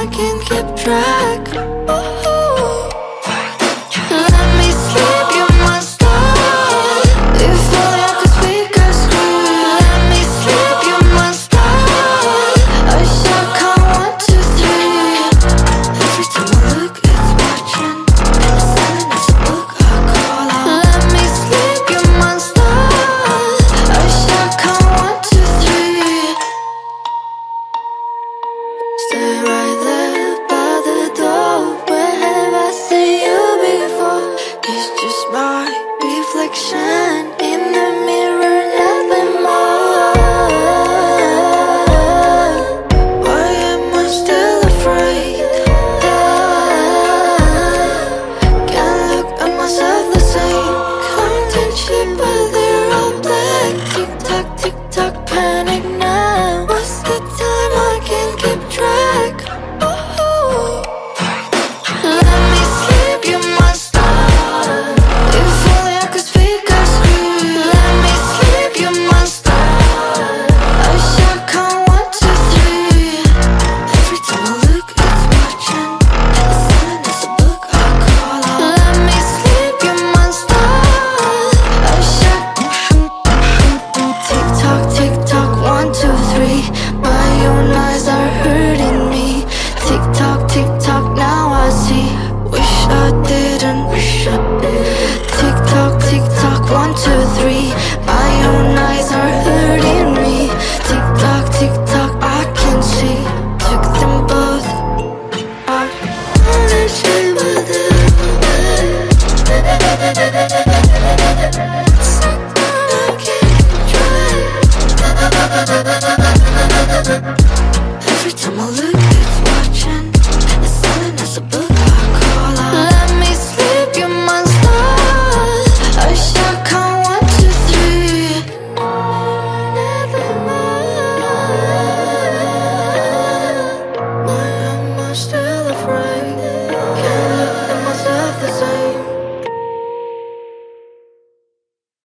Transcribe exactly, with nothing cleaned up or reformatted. I can't keep track. Ooh. Let me sleep, you're my star. If all I could speak a scream. Let me sleep, you're my star. I shall count one, two, three. Every time I look, it's watching. And it's silent, it's a book I call out. Let me sleep, you're my star. I shall count one, two, three. Stay right there.